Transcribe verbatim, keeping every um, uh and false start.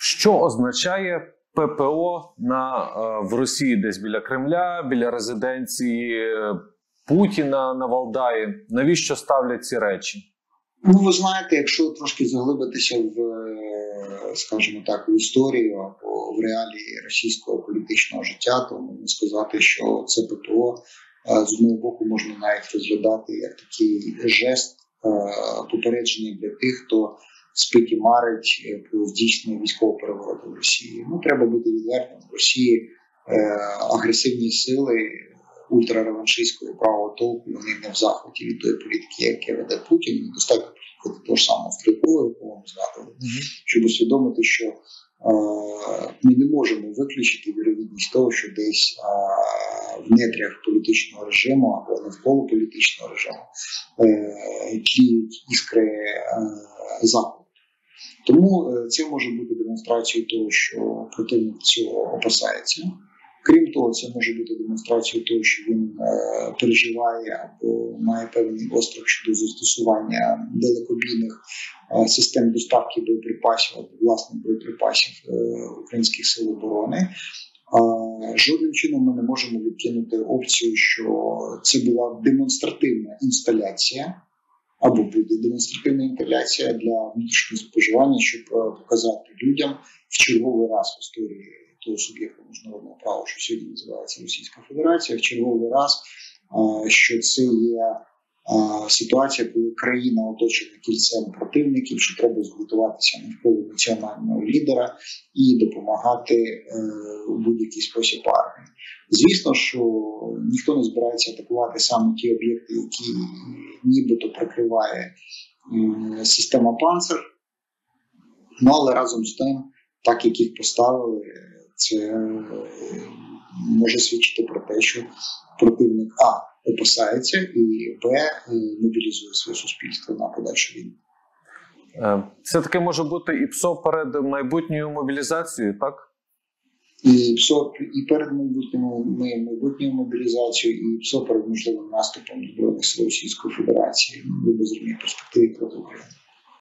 Що означає ППО на, в Росії, десь біля Кремля, біля резиденції Путіна на Валдаї? Навіщо ставлять ці речі? Ну, ви знаєте, якщо трошки заглибитися в, скажімо так, в історію або в реалії російського політичного життя, то можна сказати, що це ППО з одного боку можна навіть розглядати як такий жест попередження для тих, хто спить і марить про здійснення військового перевороту в Росії. Ну, треба бути відвертим, в Росії агресивні сили ультрареваншистського правого толку, вони не в захваті від тої політики, яку веде Путін. Достатньо приклад того ж самого Стрілкова, якого ми згадували, щоб усвідомити, що е, ми не можемо виключити вірогідність того, що десь е, в нетрях політичного режиму або навколо політичного режиму е, тліють іскри е, захвату. Тому е, це може бути демонстрацією того, що противник цього опасається. Крім того, це може бути демонстрацією того, що він е, переживає або має певний острах щодо застосування далекобійних е, систем доставки боєприпасів, власних боєприпасів е, українських сил оборони. Е, жодним чином ми не можемо відкинути опцію, що це була демонстративна інсталяція, або буде демонстративна інсталяція для внутрішнього споживання, щоб е, показати людям в черговий раз в історії того суб'єкту міжнародного права, що сьогодні називається Російська Федерація, в черговий раз, що це є ситуація, коли країна оточена кільцем противників, що треба згуртуватися навколо національного лідера і допомагати у будь-який спосіб армії. Звісно, що ніхто не збирається атакувати саме ті об'єкти, які нібито прикриває система «Панцер», але разом з тим, так як їх поставили, це може свідчити про те, що противник А. опасається і Б. мобілізує своє суспільство на подальшу війну. Це таке може бути і ПСО перед майбутньою мобілізацією, так? І ПСО і перед майбутньою, майбутньою мобілізацією, і ПСО перед можливим наступом Збройних сил Російської Федерації в безумній перспективі проти України.